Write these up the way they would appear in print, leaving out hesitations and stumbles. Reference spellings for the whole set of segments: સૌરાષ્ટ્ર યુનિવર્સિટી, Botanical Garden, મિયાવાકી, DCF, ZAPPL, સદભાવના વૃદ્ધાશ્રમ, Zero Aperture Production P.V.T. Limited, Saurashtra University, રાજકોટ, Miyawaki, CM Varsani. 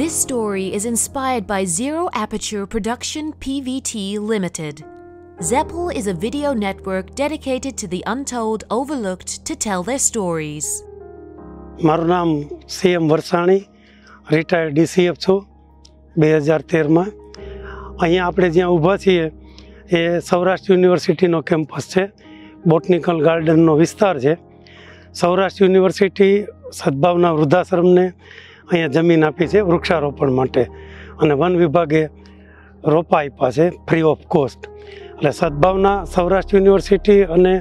This story is inspired by Zero Aperture Production P.V.T. Limited. ZAPPL is a video network dedicated to the untold overlooked to tell their stories. My name is CM Varsani, retired DCF, 2013. Here we are standing at Saurashtra University campus, Botanical Garden. Saurashtra University Sadbhavna Vrudhashramne અહીંયા જમીન આપી છે વૃક્ષારોપણ માટે અને one વિભાગે રોપા આપ્યા છે ફ્રી ઓફ કોસ્ટ એટલે સદભાવના સૌરાષ્ટ્ર યુનિવર્સિટી અને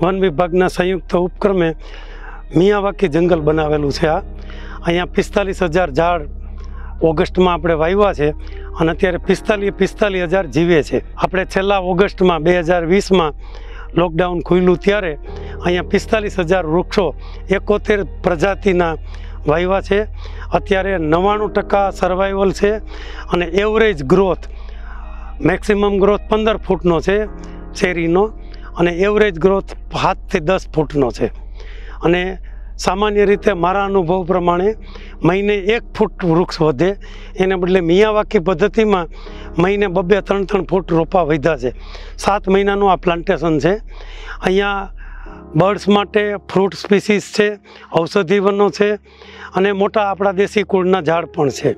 વન વિભાગના સંયુક્ત ઉપક્રમે મિયાવાકી જંગલ બનાવેલું છે આ અહીંયા 45,000 ઝાડ ઓગસ્ટમાં આપણે વાવ્યા છે અને અત્યારે 45,000 જીવે છે આપણે છેલ્લા ઓગસ્ટમાં 2020માં લોકડાઉન ખુલ્યું ત્યારે અહીંયા 45,000 વૃક્ષો 71 પ્રજાતિના વાવ્યા છે અત્યારે 99% સર્વાઇવલ છે અને એવરેજ ગ્રોથ મેક્સિમમ ગ્રોથ 15 ફૂટનો છે શેરીનો અને એવરેજ ગ્રોથ 7 થી 10 ફૂટનો છે અને સામાન્ય રીતે મારા અનુભવ પ્રમાણે મહિને 1 ફૂટ વૃક્ષ વધે એને બદલે મિયાવાકી પદ્ધતિમાં મહિને 2-3 ફૂટ રોપા વધ્યા છે 7 મહિનાનું આ પ્લાન્ટેશન છે અહીંયા બર્ડ્સ માટે ફ્રૂટ સ્પીસીસ છે ઔષધિવનો છે અને મોટા આપણા દેશી કુળના ઝાડ પણ છે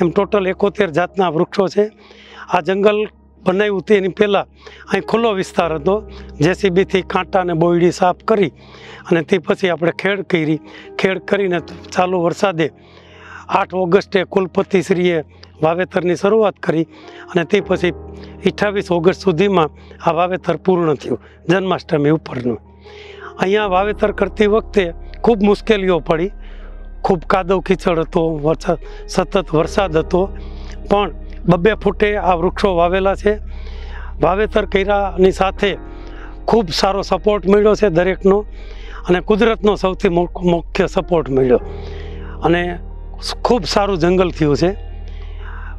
એમ ટોટલ 71 જાતના વૃક્ષો છે આ જંગલ બનાવ્યું તે એની પહેલાં અહીં ખુલ્લો વિસ્તાર હતો જેસીબીથી કાંટા અને બોયડી સાફ કરી અને તે પછી આપણે ખેડ કરી ખેડ કરીને ચાલુ વરસાદે 8 ઓગસ્ટે કુલપતિશ્રીએ વાવેતરની શરૂઆત કરી અને તે પછી 28 ઓગસ્ટ સુધીમાં આ વાવેતર પૂર્ણ થયું જન્માષ્ટમી ઉપરનું અહીંયા વાવેતર કરતી વખતે ખૂબ મુશ્કેલીઓ પડી ખૂબ કાદવ કીચડ હતો સતત વરસાદ હતો પણ 2 ફૂટે આ વૃક્ષો વાવેલા છે વાવેતર કર્યાની સાથે ખૂબ સારો સપોર્ટ મળ્યો છે દરેકનો અને કુદરતનો સૌથી મુખ્ય સપોર્ટ મળ્યો અને ખૂબ સારું જંગલ થયું છે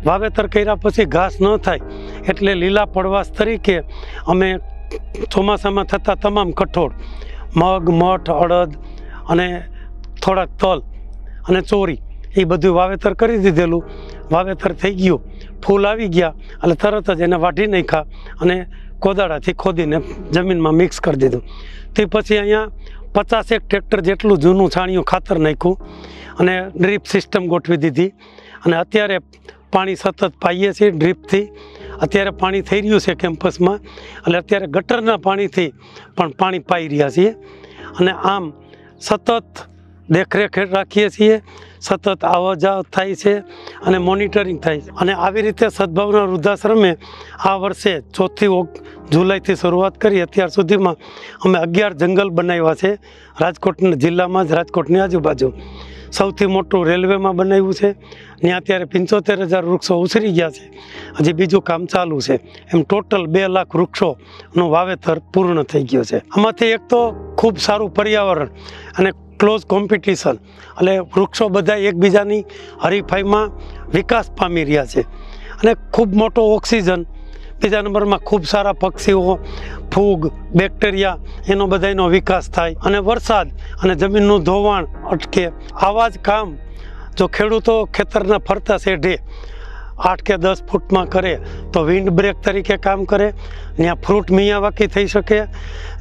વાવેતર કર્યા પછી ઘાસ ન થાય એટલે લીલા પડવાશ તરીકે અમે ચોમાસામાં થતા તમામ કઠોળ મગ મઠ અડદ અને થોડાક તલ અને ચોરી એ બધું વાવેતર કરી દીધેલું વાવેતર થઈ ગયું ફૂલ આવી ગયા એટલે તરત જ એને વાઢી નાખ્યા અને કોદાળાથી ખોદીને જમીનમાં મિક્સ કરી દીધું તે પછી અહીંયા 50 ટ્રેક્ટર જેટલું જૂનું છાણિયું ખાતર નાખ્યું અને ડ્રીપ સિસ્ટમ ગોઠવી દીધી અને અત્યારે પાણી સતત પાઈએ છીએ ડ્રીપથી અત્યારે પાણી થઈ રહ્યું છે કેમ્પસમાં એટલે અત્યારે ગટરના પાણીથી પણ પાણી પાઈ રહ્યા છીએ અને આમ સતત દેખરેખ રાખીએ છીએ સતત આવજાવ થાય છે અને મોનિટરિંગ થાય છે અને આવી રીતે સદભાવના વૃદ્ધાશ્રમે આ વર્ષે 4 જુલાઈથી શરૂઆત કરી અત્યાર સુધીમાં અમે 11 જંગલ બનાવ્યા છે રાજકોટ જિલ્લામાં જ રાજકોટની આજુબાજુ સૌથી મોટું રેલવેમાં બનાવ્યું છે ને અત્યારે 75,000 વૃક્ષો ઉછરી ગયા છે હજી બીજું કામ ચાલુ છે એમ ટોટલ 2 લાખ વૃક્ષોનું વાવેતર પૂર્ણ થઈ ગયું છે આમાંથી એક તો ખૂબ સારું પર્યાવરણ અને ક્લોઝ કોમ્પિટિશન એટલે વૃક્ષો બધા એકબીજાની હરીફાઈમાં વિકાસ પામી રહ્યા છે અને ખૂબ મોટો ઓક્સિજન બીજા નંબરમાં ખૂબ સારા પક્ષીઓ ફૂગ બેક્ટેરિયા એનો બધાનો વિકાસ થાય અને વરસાદ અને જમીનનું ધોવાણ અટકે આવા જ કામ જો ખેડૂતો ખેતરના ફરતા શેઢે 8 કે 10 ફૂટમાં કરે તો વિન્ડ બ્રેક તરીકે કામ કરે ત્યાં ફ્રૂટ મિયાવાકી થઈ શકે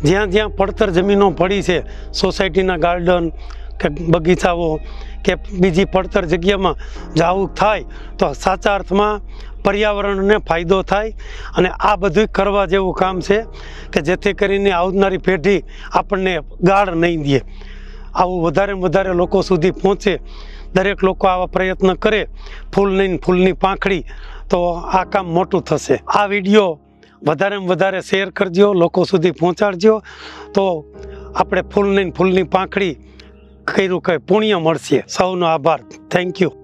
જ્યાં જ્યાં પડતર જમીનો પડી છે સોસાયટીના ગાર્ડન કે બગીચાઓ કે બીજી પડતર જગ્યામાં જો આવું થાય તો સાચા અર્થમાં પર્યાવરણને ફાયદો થાય અને આ બધું કરવા જેવું કામ છે કે જેથી કરીને આવનારી પેઢી આપણને ગાળ નહીં દે આવું વધારેમાં વધારે લોકો સુધી પહોંચે દરેક લોકો આવા પ્રયત્ન કરે ફૂલ નહીં ફૂલની પાંખડી તો આ કામ મોટું થશે આ વિડીયો વધારેમાં વધારે શેર કરજો લોકો સુધી પહોંચાડજો તો આપણે ફૂલ નહીં ફૂલની પાંખડી કર્યું કંઈ પુણ્ય મળશે સૌનો આભાર થેન્ક યુ